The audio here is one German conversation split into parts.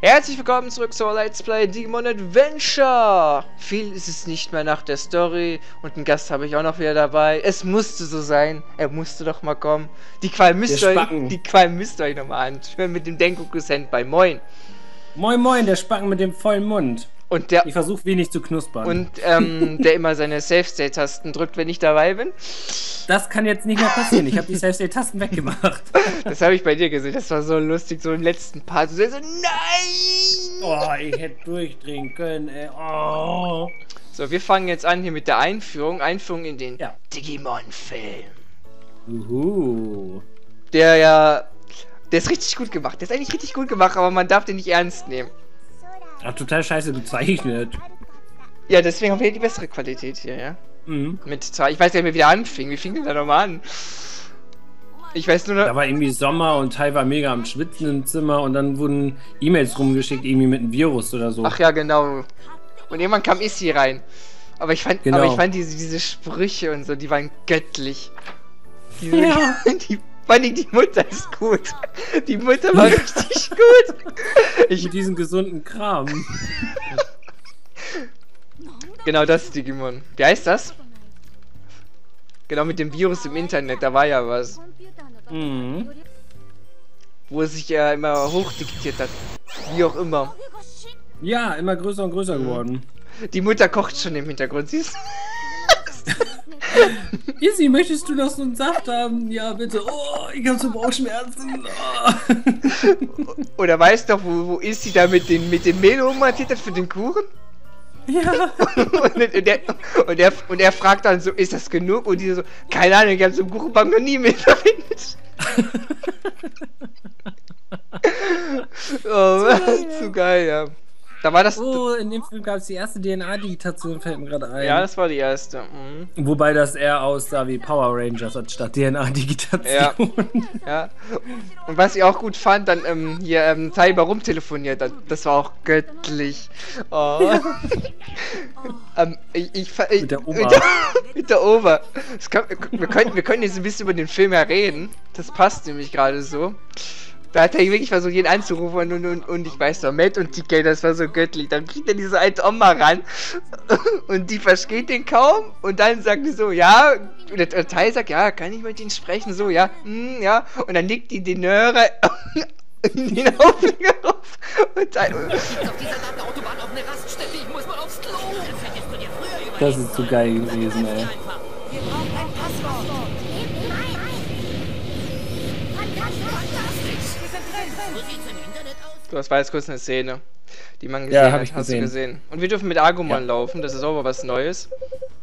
Herzlich willkommen zurück zur Let's Play Digimon Adventure! Viel ist es nicht mehr nach der Story und einen Gast habe ich auch noch wieder dabei. Es musste so sein, er musste doch mal kommen. Die Qual müsst ihr euch nochmal anhören mit dem DanGokuSenpai. Moin! Moin moin, der Spacken mit dem vollen Mund. Und der, ich versuche wenig zu knuspern. Und der immer seine Save-State-Tasten drückt, wenn ich dabei bin. Das kann jetzt nicht mehr passieren. Ich habe die Save-State-Tasten weggemacht. Das habe ich bei dir gesehen. Das war so lustig, so im letzten Part. So, nein! Oh, ich hätte durchdrehen können, ey. Oh. So, wir fangen jetzt an hier mit der Einführung. Einführung in den Digimon-Film. Uhu. Der ist richtig gut gemacht. Der ist eigentlich richtig gut gemacht, aber man darf den nicht ernst nehmen. Ach, total scheiße bezeichnet. Ja, deswegen haben wir hier die bessere Qualität hier, ja? Mhm. Ich weiß ja nicht mehr, wie der anfing. Wie fing denn da nochmal an? Ich weiß nur noch... Da war irgendwie Sommer und Tai war mega am Schwitzen im Zimmer und dann wurden E-Mails rumgeschickt, irgendwie mit einem Virus oder so. Ach ja, genau. Und irgendwann kam Issi rein. Aber ich fand, diese Sprüche und so, die waren göttlich. Die Mutter ist gut. Die Mutter war richtig gut. Mit diesem gesunden Kram. Genau das Digimon. Wie heißt das? Genau, mit dem Virus im Internet, da war ja was. Mhm. Wo es sich ja immer hochdiktiert hat. Wie auch immer. Ja, immer größer und größer geworden. Die Mutter kocht schon im Hintergrund, siehst du? Izzy, möchtest du noch so einen Saft haben? Ja, bitte. Oh, ich hab so Bauchschmerzen. Oh. Oder weißt du noch, wo Izzy da mit dem Mehl rumhantiert hat für den Kuchen? Ja. Und er fragt dann so, ist das genug? Und die so, keine Ahnung, ich hab so einen Kuchenbank noch nie mehr verwendet. Oh, zu geil, ja. Da war das. Oh, in dem Film gab es die erste DNA-Digitation, fällt mir gerade ein. Ja, das war die erste. Mhm. Wobei das eher aussah wie Power Rangers anstatt DNA-Digitation. Ja. Ja. Und was ich auch gut fand, dann hier Taiba rumtelefoniert hat. Das war auch göttlich. Oh. Ja. Mit der Oma. Mit der Oma. Wir können jetzt ein bisschen über den Film reden. Das passt nämlich gerade so. Da hat er wirklich versucht, jeden anzurufen und ich weiß noch, Matt und TK, das war so göttlich. Dann kriegt er diese alte Oma ran und die versteht den kaum und dann sagt die so, ja, und der Tai sagt, ja, kann ich mit ihnen sprechen, so, ja, ja, und dann legt die den Hörer in den Aufhänger auf und dann... Das ist so geil gewesen, ey. Du, das war jetzt kurz eine Szene, die man gesehen hat. Hast du gesehen. Und wir dürfen mit Argumon laufen, das ist auch mal was Neues.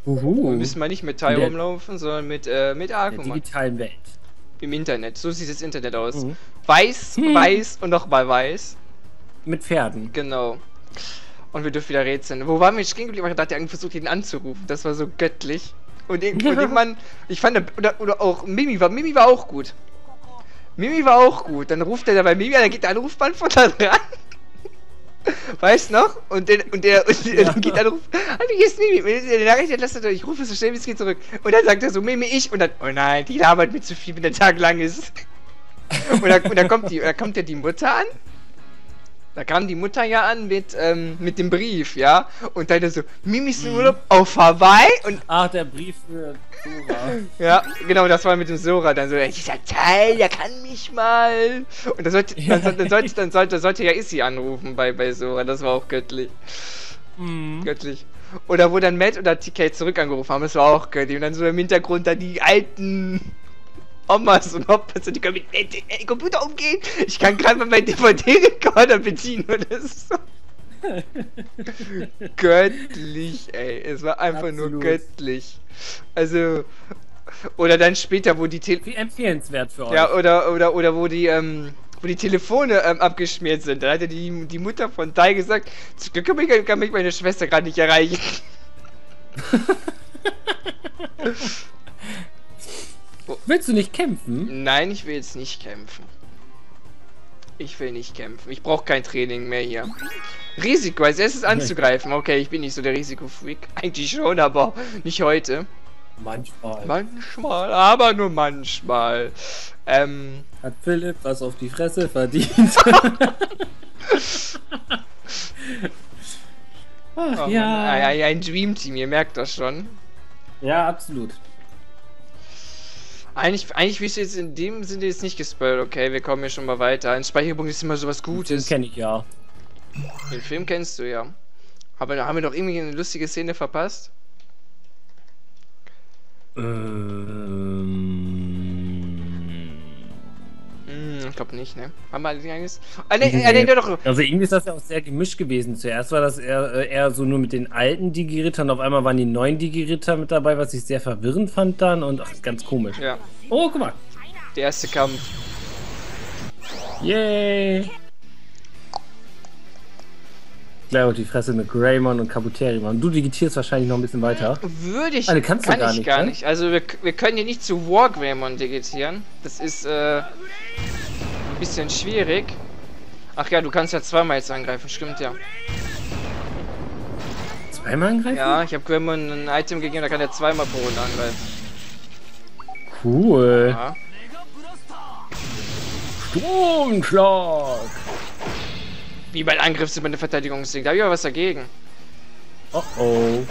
Uhu. Wir müssen mal nicht mit Tai rumlaufen, sondern mit Argumon. In der digitalen Welt. Im Internet, so sieht das Internet aus. Mhm. Weiß, weiß und nochmal weiß. Mit Pferden. Genau. Und wir dürfen wieder rätseln. Wo waren wir stehen geblieben? Ich dachte, er hat versucht, ihn anzurufen. Das war so göttlich. Und irgendwann, ich fand, oder auch Mimi war auch gut. Mimi war auch gut, dann ruft er da bei Mimi an, dann geht der Anrufband von da dran. Weißt noch? Und dann geht der Anruf. Hallo, hier ist Mimi. Wenn ihr die Nachricht entlastet, ich rufe so schnell wie es geht zurück. Und dann sagt er so, Mimi, ich. Und dann, oh nein, die labert mir zu viel, wenn der Tag lang ist. Und dann kommt ja die Mutter an. Da kam die Mutter ja an mit dem Brief, ja? Und dann so, Mimi ist im Urlaub auf Hawaii und... Ach, der Brief für Sora. Ja, genau, das war mit dem Sora. Dann so, dieser Teil, der kann mich mal. Und dann sollte ja Issi anrufen bei Sora. Das war auch göttlich. Göttlich. Oder wo dann Matt oder TK zurück angerufen haben, das war auch göttlich. Und dann so im Hintergrund da die alten... Omas und Opas, die können mit Computer umgehen. Ich kann gerade mal meinen DVD-Rekorder bedienen oder so. Göttlich, ey. Es war einfach nur göttlich. Also, oder dann später, wo die Wie empfehlenswert für euch. Ja, oder wo die Telefone abgeschmiert sind. Da hatte die Mutter von Tai gesagt, zum Glück kann mich meine Schwester gerade nicht erreichen. Willst du nicht kämpfen? Nein, ich will jetzt nicht kämpfen. Ich will nicht kämpfen. Ich brauche kein Training mehr hier. Risiko, als erstes anzugreifen. Okay, ich bin nicht so der Risikofreak. Eigentlich schon, aber nicht heute. Manchmal. Manchmal, aber nur manchmal. Hat Philipp was auf die Fresse verdient? Ach, ja. Ein Dreamteam, ihr merkt das schon. Ja, absolut. Eigentlich will ich jetzt in dem Sinne jetzt nicht gespoilt. Okay, wir kommen hier schon mal weiter. Ein Speicherpunkt ist immer sowas Gutes. Den Film kenne ich ja. Den Film kennst du ja. Aber haben wir doch irgendwie eine lustige Szene verpasst? Ich glaube nicht, ne? Haben wir einiges? Ah, ne, nee, doch. Also irgendwie ist das ja auch sehr gemischt gewesen. Zuerst war das eher so nur mit den alten Digi-Rittern, auf einmal waren die neuen Digi-Ritter mit dabei, was ich sehr verwirrend fand dann und ach, ganz komisch. Ja. Oh, guck mal. Der erste Kampf. Yay! Gleich auf die Fresse mit Greymon und Caputeri. Du digitierst wahrscheinlich noch ein bisschen weiter. Würde ich. Also, kannst du kann gar ich nicht, gar ne? nicht. Also wir können hier nicht zu Wargreymon digitieren. Das ist ein bisschen schwierig. Ach ja, du kannst ja zweimal jetzt angreifen, stimmt ja. Zweimal angreifen? Ja, ich habe Greymon ein Item gegeben, da kann er zweimal pro Runde angreifen. Cool. Ja. Stromschlag! Wie mein Angriff sind meine Verteidigungsding. Da habe ich aber was dagegen. Oh oh.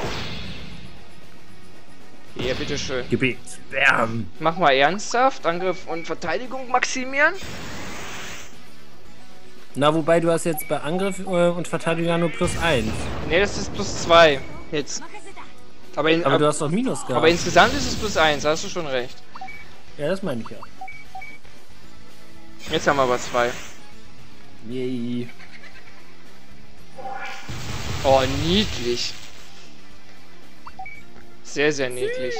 Hier, bitteschön. Gebiet. Bam. Mach mal ernsthaft. Angriff und Verteidigung maximieren. Na, wobei du hast jetzt bei Angriff und Verteidigung nur +1. Ne, das ist +2. Jetzt. Aber du hast doch Minus gehabt. Aber insgesamt ist es +1. Hast du schon recht. Ja, das meine ich ja. Jetzt haben wir aber 2. Yay. Oh, niedlich. Sehr, sehr niedlich.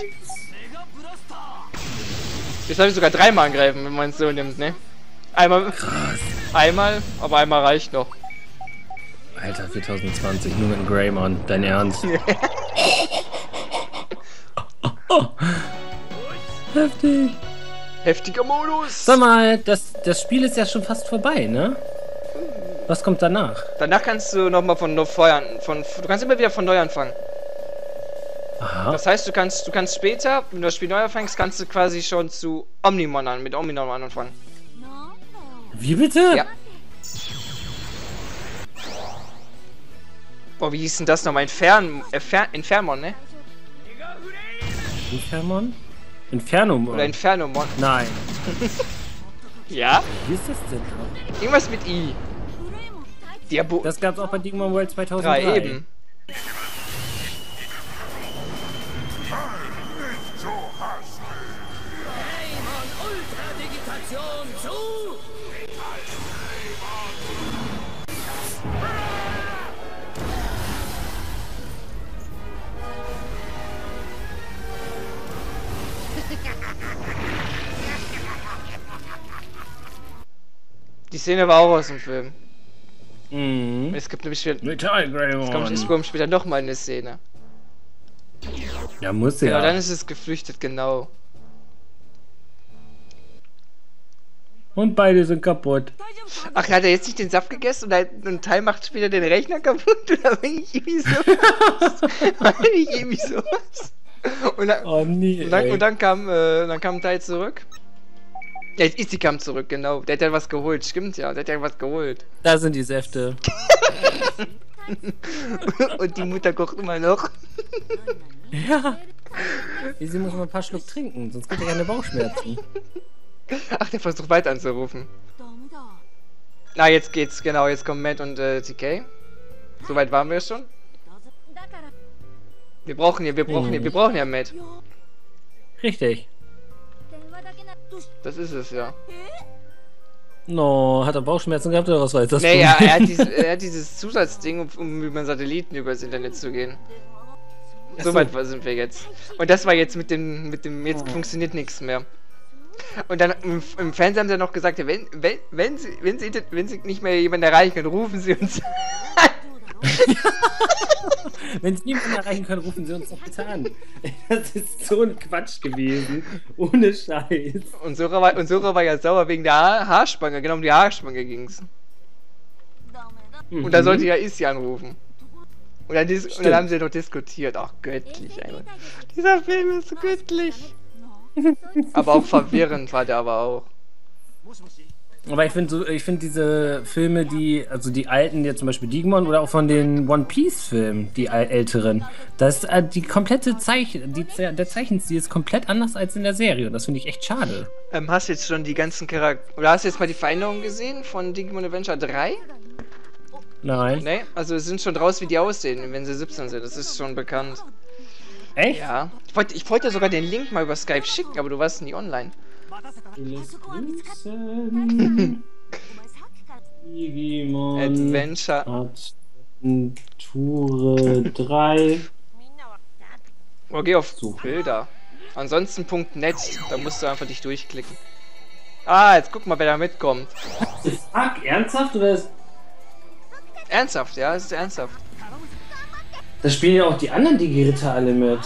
Jetzt habe ich sogar dreimal angreifen, wenn man es so nimmt, ne? Einmal. Krass. Einmal, aber einmal reicht noch. Alter, 4020, nur mit Greymon, dein Ernst. Heftig. Heftiger Modus. Sag mal, das Spiel ist ja schon fast vorbei, ne? Was kommt danach? Danach kannst du nochmal du kannst immer wieder von neu anfangen. Aha. Das heißt, du kannst später, wenn du das Spiel neu anfängst, kannst du quasi schon zu Omnimon mit Omnimon anfangen. Wie bitte? Ja. Boah, wie hieß denn das nochmal? Infermon, ne? Infermon? Infernomon? Oder Infernomon? Nein. Ja? Wie ist das denn? Irgendwas mit I. Das gab's auch bei Digimon World 2003. Ja, eben. Die Szene war auch aus dem Film. Mhm. Es gibt nämlich später nochmal eine Szene. Ja, muss ja. Genau, dann ist es geflüchtet, genau. Und beide sind kaputt. Ach, hat er jetzt nicht den Saft gegessen und Teil macht später den Rechner kaputt? Oder bin ich irgendwie sowas? Und dann kam Teil zurück. Der Izzy kam zurück, genau. Der hat ja was geholt, stimmt ja. Der hat ja was geholt. Da sind die Säfte. Und die Mutter kocht immer noch. Ja. Izzy muss mal ein paar Schluck trinken, sonst kriegt er keine Bauchschmerzen. Ach, der versucht weiter anzurufen. Na, jetzt geht's, genau. Jetzt kommen Matt und TK. Soweit waren wir schon. Wir brauchen ja Matt. Richtig. Das ist es, ja. No, hat er Bauchschmerzen gehabt oder was war jetzt das? Naja, er hat dieses Zusatzding, um über Satelliten übers Internet zu gehen. Soweit sind wir jetzt. Und das war jetzt jetzt funktioniert nichts mehr. Und dann im Fernsehen haben sie noch gesagt, ja, wenn sie nicht mehr jemanden erreichen können, rufen sie uns an. Wenn sie niemanden erreichen können, rufen sie uns doch bitte an. Das ist so ein Quatsch gewesen. Ohne Scheiß. Und Sora war ja sauer wegen der Haarspange. Genau, um die Haarspange ging's. Mhm. Und da sollte ja Izzy anrufen. Und dann haben sie doch diskutiert. Ach, göttlich. Einmal. Dieser Film ist so göttlich. Aber auch verwirrend war der aber auch. Aber ich finde so, ich finde diese Filme, die, also die alten, jetzt zum Beispiel Digimon oder auch von den One Piece-Filmen, die älteren, das die komplette der Zeichenstil ist komplett anders als in der Serie. Und das finde ich echt schade. Hast du jetzt schon die ganzen Charaktere, oder hast du jetzt mal die Veränderungen gesehen von Digimon Adventure 3? Nein. Nee, also es sind schon draus, wie die aussehen, wenn sie 17 sind. Das ist schon bekannt. Echt? Ja. Ich wollt dir sogar den Link mal über Skype schicken, aber du warst nie online. Digimon Adventure Adventure 3. Oh, geh auf Suche. Bilder. Ansonsten.net, da musst du einfach dich durchklicken. Ah, jetzt guck mal, wer da mitkommt. Fuck, ernsthaft oder ist... Ernsthaft, ja, es ist ernsthaft. Da spielen ja auch die anderen Digi-Ritter alle mit.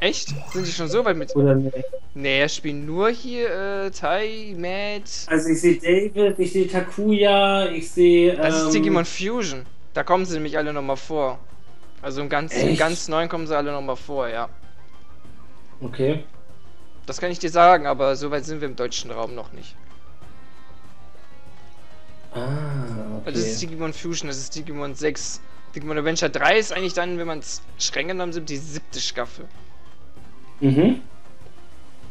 Echt? Sind die schon so weit mit? Oder nee? Nee, er spielt nur hier Tai, Matt. Also ich sehe David, ich sehe Takuya, ich sehe... Das ist Digimon Fusion. Da kommen sie nämlich alle nochmal vor. Also im ganz Neuen kommen sie alle nochmal vor, ja. Okay. Das kann ich dir sagen, aber so weit sind wir im deutschen Raum noch nicht. Ah, okay. Das ist Digimon Fusion, das ist Digimon 6. Digimon Adventure 3 ist eigentlich dann, wenn man es streng genommen nimmt, die 7. Staffel. Mhm.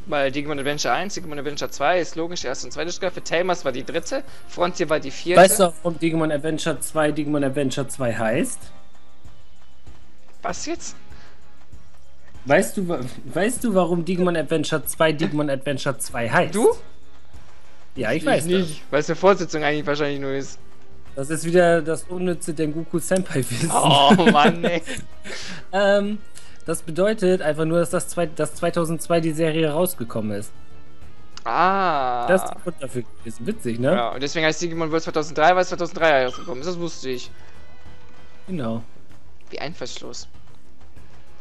Weil Digimon Adventure 1, Digimon Adventure 2 ist logisch die 1. und 2. Staffel, Tamers war die 3. Frontier war die 4. Weißt du auch, warum Digimon Adventure 2 Digimon Adventure 2 heißt? Was jetzt? Weißt du, warum Digimon Adventure 2 Digimon Adventure 2 heißt? Du? Ja, ich weiß nicht. Weil es eine Fortsetzung eigentlich wahrscheinlich nur ist. Das ist wieder das unnütze DanGokuSenpai-Wissen. Oh Mann, ey. Das bedeutet einfach nur, dass das 2002 die Serie rausgekommen ist. Ah. Das ist dafür gewesen. Witzig, ne? Ja, und deswegen heißt Digimon World 2003, weil es 2003 rausgekommen ist. Das wusste ich. Genau. Wie einfallslos.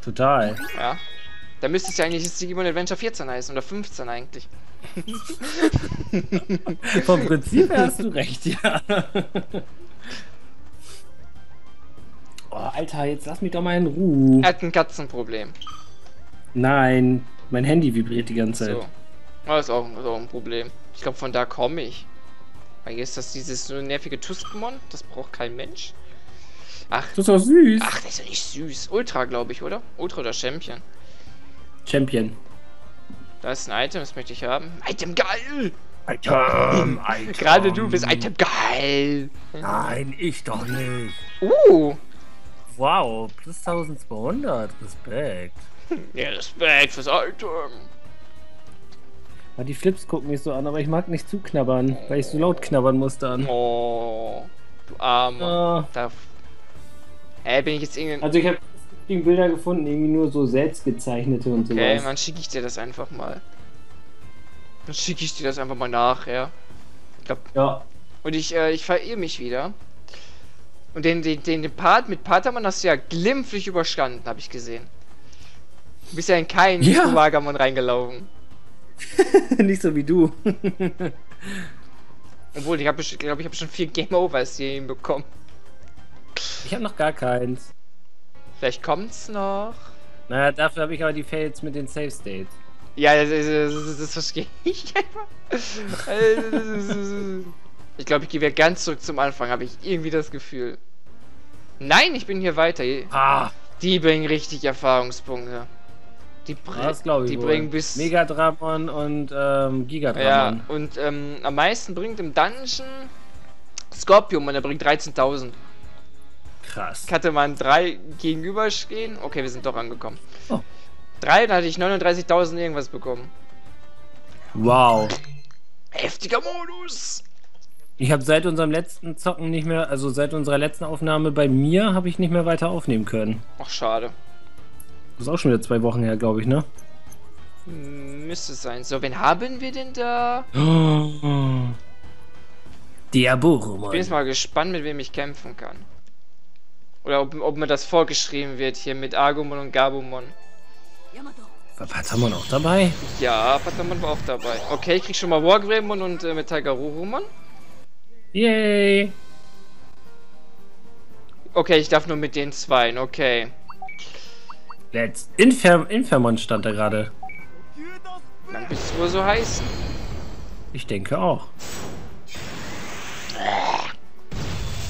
Total. Ja. Da müsste es ja eigentlich das Digimon Adventure 14 heißen oder 15 eigentlich. Vom Prinzip her hast du recht, ja. Oh, Alter, jetzt lass mich doch mal in Ruhe. Er hat ein Katzenproblem. Nein, mein Handy vibriert die ganze Zeit. So. Das ist auch ein Problem. Ich glaube, von da komme ich. Weil hier ist das dieses so nervige Tuskmon, das braucht kein Mensch. Ach, das ist doch süß. Ach, das ist doch nicht süß. Ultra, glaube ich, oder? Ultra oder Champion? Champion. Da ist ein Item, das möchte ich haben. Item geil! Item, Item. Gerade du bist Item geil! Nein, ich doch nicht. Wow, plus 1200. Respekt. Ja, Respekt fürs Item. Die Flips gucken mich so an, aber ich mag nicht zuknabbern, weil ich so laut knabbern muss dann. Oh, du Armer. Ja. Ey, bin ich jetzt irgendwie... Also ich habe Bilder gefunden, irgendwie nur so selbstgezeichnete und so. Okay, dann schicke ich dir das einfach mal. Dann schicke ich dir das einfach mal nachher. Ja. Ja. Und ich verirre mich wieder. Und den Part mit Patamon hast du ja glimpflich überstanden, habe ich gesehen. Du bist ja in keinen Wagamon reingelaufen. Nicht so wie du. Obwohl, ich glaube, ich habe schon 4 Game Overs hier hinbekommen. Ich habe noch gar keins. Vielleicht kommt's noch. Naja, dafür habe ich aber die Fails mit den Safe States. Ja, das verstehe ich einfach. Ich glaube, ich gehe wieder ganz zurück zum Anfang, habe ich irgendwie das Gefühl. Nein, ich bin hier weiter. Ah. Die bringen richtig Erfahrungspunkte. Die bringen bis... Megadramon und Gigadramon. Ja, und am meisten bringt im Dungeon Scorpion und er bringt 13.000. Krass. Ich hatte mal 3 gegenüberstehen. Okay, wir sind doch angekommen. Oh. 3, da hatte ich 39.000 irgendwas bekommen. Wow. Heftiger Modus. Ich habe seit unserem letzten Zocken nicht mehr, also seit unserer letzten Aufnahme bei mir, habe ich nicht mehr weiter aufnehmen können. Ach, schade. Das ist auch schon wieder 2 Wochen her, glaube ich, ne? Müsste es sein. So, wen haben wir denn da? Oh. Der Borumon. Ich bin jetzt mal gespannt, mit wem ich kämpfen kann. Oder ob mir das vorgeschrieben wird hier mit Argumon und Gabumon. War Patamon auch dabei? Ja, Patamon war auch dabei. Okay, ich krieg schon mal Wargreymon und mit Taigaruhumon. Yay! Okay, ich darf nur mit den 2, okay. Let's. Infermon stand da gerade. Dann bist du wohl so heiß. Ich denke auch.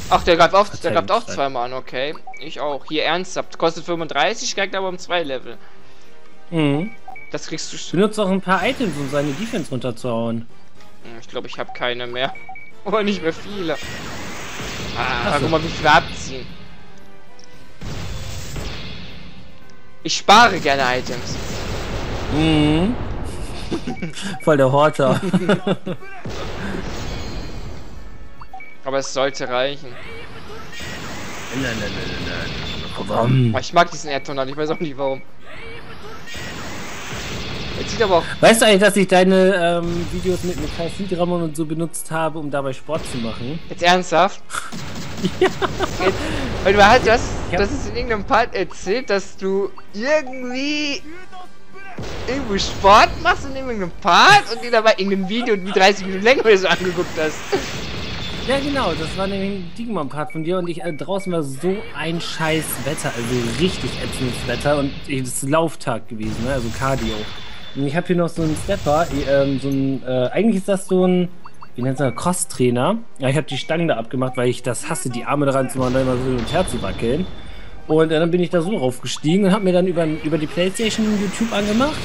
Ach, der gab auch, zweimal an, okay. Ich auch. Hier ernsthaft. Kostet 35, steigt aber um 2 Level. Mhm. Das kriegst du. Benutzt auch ein paar Items, um seine Defense runterzuhauen. Ich glaube, ich habe keine mehr. Aber nicht mehr viele. Ah, guck mal, wie viel abziehen. Ich spare gerne Items. Mhm. Voll der Horter. Aber es sollte reichen. Nein. Oh, ich mag diesen Erdton nicht, ich weiß auch nicht warum. Jetzt sieht aber auch. Weißt du eigentlich, dass ich deine Videos mit Kai-C-Dramon und so benutzt habe, um dabei Sport zu machen? Jetzt ernsthaft? Ja. Jetzt, weil du halt das ist in irgendeinem Part erzählt, dass du irgendwo Sport machst in irgendeinem Part und dir dabei irgendein Video, wie 30 Minuten länger oder so angeguckt hast. Ja genau, das war nämlich ein Digimon-Part von dir und ich draußen war so ein scheiß Wetter, also richtig ätzendes Wetter und das ist Lauftag gewesen, ne? Also Cardio. Und ich habe hier noch so einen Stepper, eigentlich ist das so ein, wie nennt man das, Crosstrainer. Ja, ich habe die Stangen da abgemacht, weil ich das hasse, die Arme daran zu machen, da immer so hin und her zu wackeln. Und dann bin ich da so raufgestiegen und habe mir dann über die Playstation YouTube angemacht.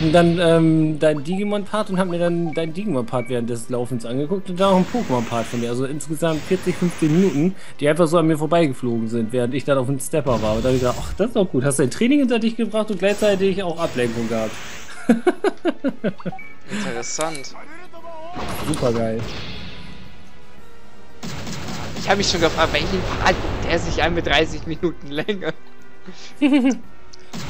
Und dann dein Digimon-Part und hab mir dann dein Digimon-Part während des Laufens angeguckt und dann auch ein Pokémon-Part von mir. Also insgesamt 40, 15 Minuten, die einfach so an mir vorbeigeflogen sind, während ich dann auf dem Stepper war. Und dann hab ich gedacht, ach, das ist doch gut. Hast dein Training hinter dich gebracht und gleichzeitig auch Ablenkung gehabt. Interessant. Super geil. Ich habe mich schon gefragt, welchen Part der sich an mit 30 Minuten länger.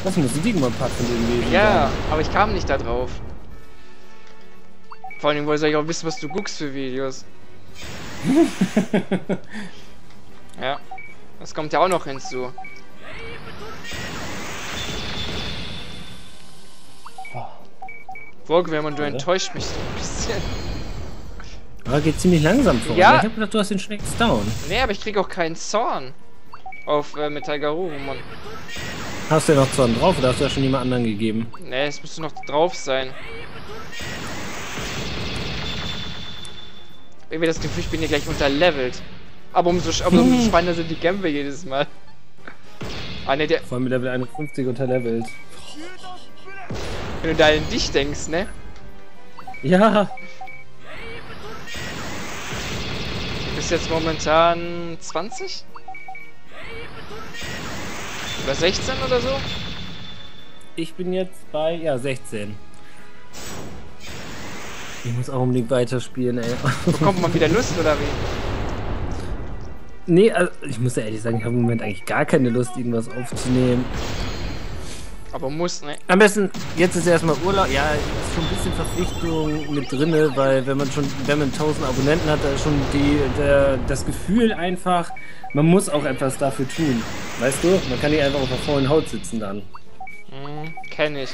Das muss ein Digimon-Part von dem Leben. Ja, aber ich kam nicht da drauf. Vor allem wollte ich auch wissen, was du guckst für Videos. Ja, das kommt ja auch noch hinzu. Wargreymon, du enttäuscht mich so ein bisschen. Aber geht ziemlich langsam vor. Ja. Ich hab gedacht, du hast den Schneck's down. Nee, aber ich krieg auch keinen Zorn. Auf mit Taigaruhumon. Hast du ja noch Zorn drauf oder hast du ja schon jemand anderen gegeben? Ne, es müsste noch drauf sein. Irgendwie das Gefühl, ich bin hier gleich unterlevelt. Aber umso spannender sind die Kämpfe jedes Mal. Ah ne, der. Vor allem mit Level 51 unterlevelt. Wenn du da an dich denkst, ne? Ja. Du bist jetzt momentan 20? Oder 16 oder so? Ich bin jetzt bei, ja, 16. Ich muss auch unbedingt weiterspielen, ey. Bekommt man wieder Lust, oder wie? Nee, also, ich muss ja ehrlich sagen, ich habe im Moment eigentlich gar keine Lust, irgendwas aufzunehmen. Aber muss, ne? Am besten, jetzt ist erstmal Urlaub. Ja, ist schon ein bisschen Verpflichtung mit drinne, weil wenn man 1000 Abonnenten hat, da ist schon das Gefühl einfach, man muss auch etwas dafür tun. Weißt du? Man kann nicht einfach auf der vollen Haut sitzen dann. Kenn ich.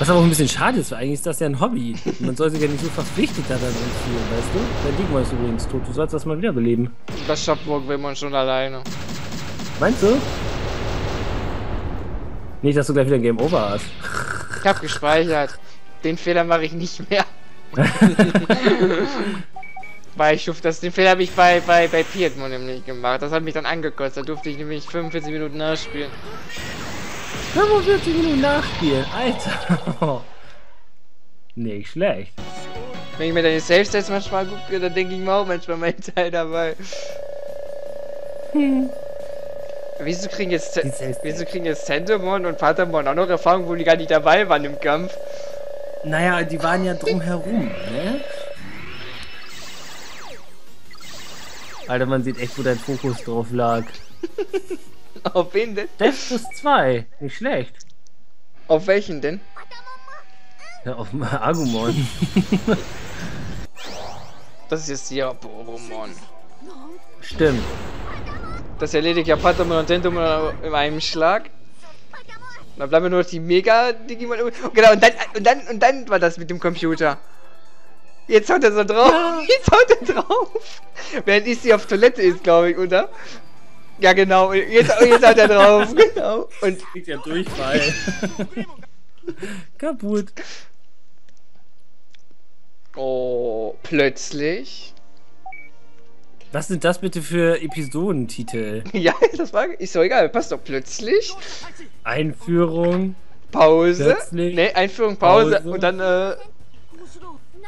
Was aber auch ein bisschen schade ist, weil eigentlich ist das ja ein Hobby. Man soll sich ja nicht so verpflichtet da drin fühlen, weißt du? Der Digimon ist übrigens tot, du sollst das mal wiederbeleben. Das schafft Wargreymon schon alleine. Meinst du? Nicht, dass du gleich wieder Game Over hast. Ich hab gespeichert. Den Fehler mache ich nicht mehr. Weil ich schuf, den Fehler habe ich bei Piedmon nämlich gemacht. Das hat mich dann angekotzt. Da durfte ich nämlich 45 Minuten nachspielen. 45 Minuten nachspielen? Alter. Nicht schlecht. Wenn ich mir deine Safe-Sets manchmal gucke, dann denke ich mir auch manchmal meinen Teil dabei. Wieso kriegen jetzt Tentomon und Patamon auch noch Erfahrung, wo die gar nicht dabei waren im Kampf? Naja, die waren ja drumherum, ne? Alter, man sieht echt, wo dein Fokus drauf lag. Auf wen denn? Death plus 2, nicht schlecht. Auf welchen denn? Ja, auf Agumon. Das ist jetzt hier Borumon. Stimmt. Das erledigt ja Patamon und Tentomon in einem Schlag. Und dann bleiben nur noch die Mega-Digimon. Genau, und dann war das mit dem Computer. Jetzt haut er so drauf. Ja. Jetzt haut er drauf. Während ich sie auf Toilette ist, glaube ich, oder? Ja, genau. Jetzt haut er drauf. Genau. Und kriegt ja Durchfall. Kaputt. Oh, plötzlich. Was sind das bitte für Episodentitel? Ja, das war... Ist doch egal, passt doch. Plötzlich. Einführung. Pause. Plötzlich. Nee, Einführung, Pause. Und dann,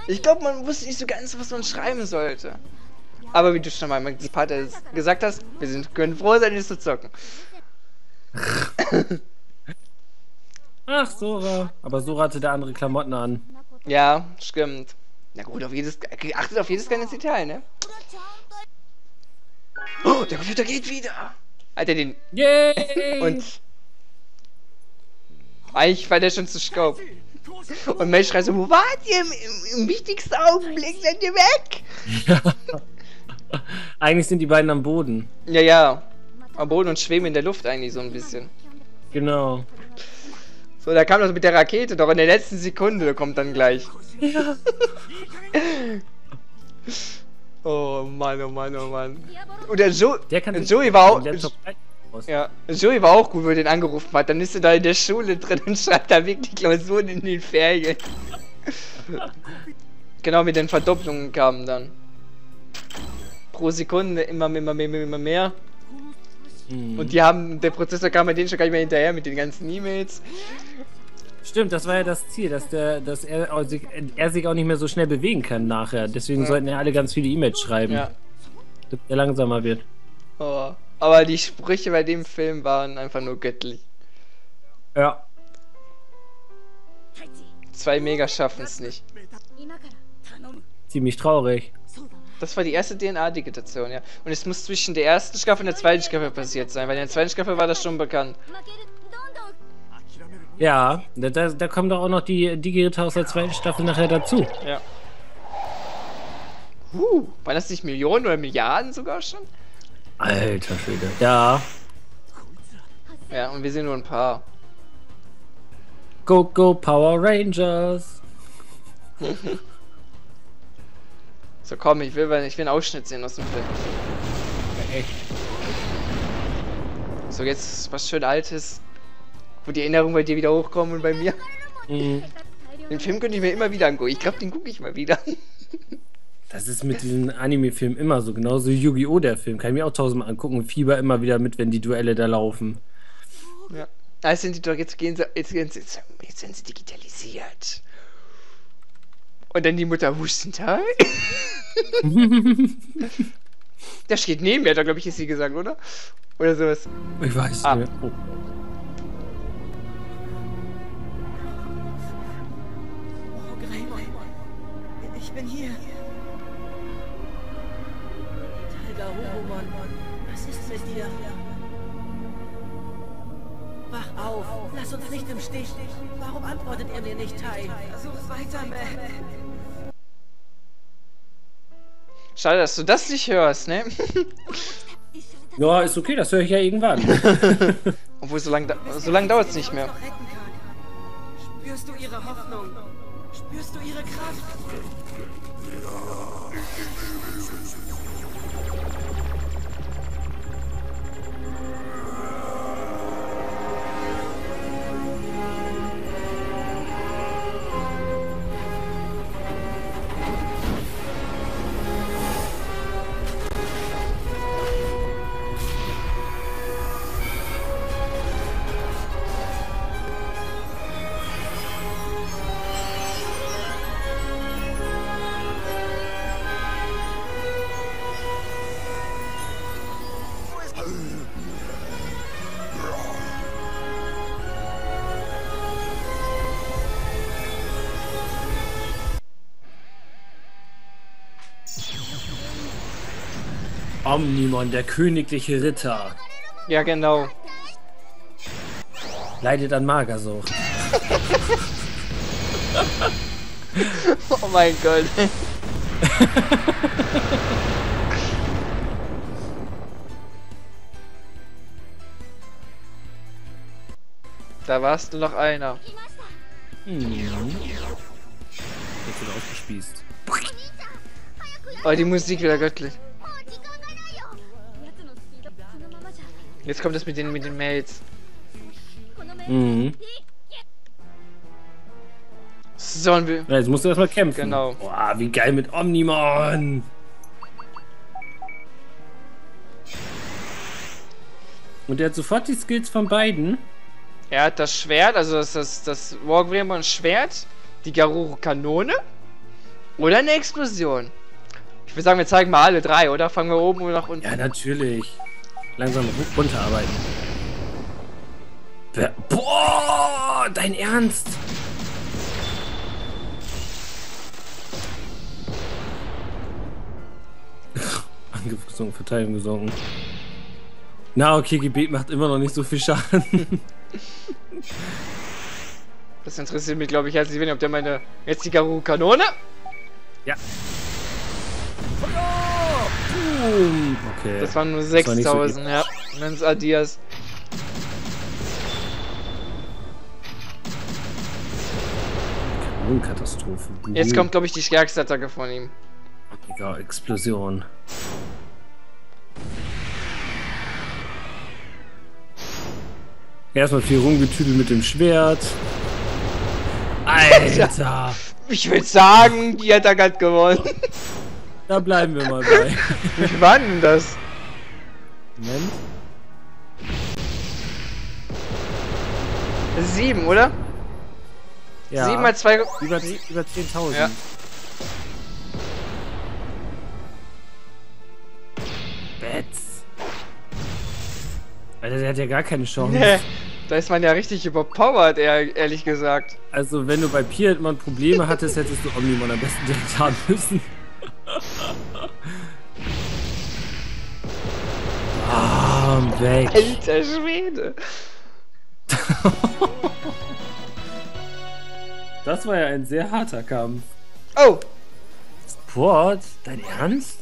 ich glaube, man wusste nicht so ganz, was man schreiben sollte. Aber wie du schon mal im Part gesagt hast, wir können froh sein, es zu zocken. Ach, Sora. Aber Sora hatte da andere Klamotten an. Ja, stimmt. Na gut, achtet auf jedes kleine Detail, ne? Oh, der Computer geht wieder! Alter, den... Yay! Und... Eigentlich war der schon zu scope. Und Mensch schreit so, wo wart ihr? Im wichtigsten Augenblick seid ihr weg! Ja. Eigentlich sind die beiden am Boden. Ja, ja. Am Boden und schweben in der Luft eigentlich so ein bisschen. Genau. So, da kam das mit der Rakete, doch in der letzten Sekunde kommt dann gleich. Ja. Oh Mann, oh Mann, oh Mann. Und der, Joey war auch... Ja, Joey war auch gut, wo er den angerufen hat. Dann ist er da in der Schule drin und schreibt da wirklich Klausuren in den Ferien. Genau, mit den Verdopplungen kamen dann. Pro Sekunde immer mehr. Mhm. Und die haben, der Prozessor kam bei denen schon gar nicht mehr hinterher mit den ganzen E-Mails. Stimmt, das war ja das Ziel, dass er sich auch nicht mehr so schnell bewegen kann nachher. Deswegen sollten ja alle ganz viele E-Mails schreiben. Ja. Dass er langsamer wird. Oh. Aber die Sprüche bei dem Film waren einfach nur göttlich. Ja. Zwei Mega schaffen es nicht. Ziemlich traurig. Das war die erste DNA-Digitation, ja. Und es muss zwischen der ersten Staffel und der zweiten Staffel passiert sein, weil in der zweiten Staffel war das schon bekannt. Ja, da kommen doch auch noch die Digital aus der zweiten Staffel nachher dazu. Ja. Waren das nicht Millionen oder Milliarden sogar schon? Alter Schwede. Ja. Ja, und wir sind nur ein paar. Go, go, Power Rangers. So, komm, ich will einen Ausschnitt sehen aus dem Film. Ja, echt. So, jetzt was schön Altes. Wo die Erinnerungen bei dir wieder hochkommen und bei mir. Mhm. Den Film könnte ich mir immer wieder angucken. Ich glaube, den gucke ich mal wieder. Das ist mit diesen Anime-Filmen immer so, genauso wie Yu-Gi-Oh! Der Film. Kann ich mir auch tausendmal angucken und fieber immer wieder mit, wenn die Duelle da laufen. Ja. Also sind die doch, jetzt sind sie digitalisiert. Und dann die Mutter, Wustental? Das steht neben mir, da glaube ich, ist sie gesagt, oder? Oder sowas. Ich weiß nicht. Oh. Ich bin hier. Garuru, was ist mit dir? Wach auf, lass uns nicht im Stich. Warum antwortet er mir nicht, Tai? Versuch's weiter, Matt. Schade, dass du das nicht hörst, ne? Ja, ist okay, das höre ich ja irgendwann. Obwohl, so lang dauert's nicht mehr. Spürst du ihre Hoffnung? Spürst du ihre Kraft? Omnimon, der königliche Ritter. Ja, genau. Leidet an Magersucht. Oh mein Gott. Da warst du noch einer. Jetzt wird ausgespießt. Oh, die Musik wieder göttlich. Jetzt kommt das mit den Mails. Mhm. Sollen wir... Ja, jetzt musst du erstmal kämpfen. Genau. Boah, wie geil mit Omnimon. Und er hat sofort die Skills von beiden. Er hat das Schwert, also das Wargreymon Schwert, die Garuru Kanone oder eine Explosion. Ich würde sagen, wir zeigen mal alle drei, oder? Fangen wir oben oder nach unten? Ja, natürlich. Langsam runterarbeiten. Boah, dein Ernst? Angriff gesunken, Verteidigung gesunken. Na okay, Gebet macht immer noch nicht so viel Schaden. Das interessiert mich, glaube ich, herzlich wenig, ob der meine... Jetzt die Garuru Kanone? Ja. Boom. Okay. Das waren nur 6000, so ja. Wenn's addierst. Kanonenkatastrophe. Jetzt kommt, glaube ich, die stärkste Attacke von ihm. Egal, Explosion. Erstmal viel rumgetüdelt mit dem Schwert. Alter! Ich würde sagen, die Attacke hat gewonnen. Da bleiben wir mal bei. Wie war denn das? Moment. 7, oder? Ja. 7 mal 2... Über 10.000. Ja. Betz. Alter, der hat ja gar keine Chance. Nee. Da ist man ja richtig überpowered, ehrlich gesagt. Also, wenn du bei Piedmon Probleme hattest, hättest du Omnimon am besten direkt haben müssen. Ah, oh, weg. Alter Schwede. Das war ja ein sehr harter Kampf. Oh! Sport? Dein Ernst?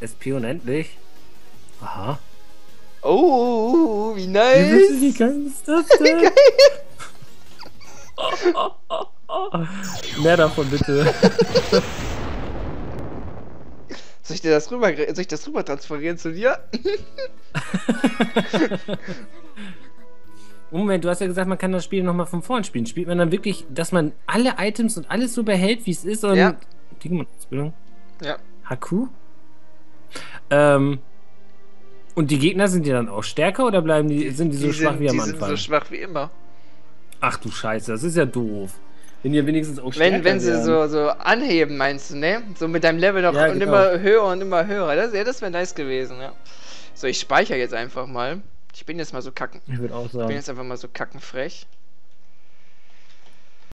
SP unendlich? Aha. Oh, wie nice! Wir müssen die ganzen Stuff. Mehr davon bitte. Soll ich das rüber transferieren zu dir? Moment, du hast ja gesagt, man kann das Spiel nochmal von vorn spielen. Spielt man dann wirklich, dass man alle Items und alles so behält, wie es ist? Und ja. Digimon-Ausbildung? Ja. Haku? Und die Gegner sind die dann auch stärker oder bleiben sind die so schwach wie am Anfang? Die sind so schwach wie immer. Ach du Scheiße, das ist ja doof. Wenn die wenigstens auch stärker werden. Wenn sie so anheben, meinst du, ne? So mit deinem Level noch und immer höher und immer höher. Das wäre nice gewesen, ja. So, ich speichere jetzt einfach mal. Ich bin jetzt mal so kackenfrech.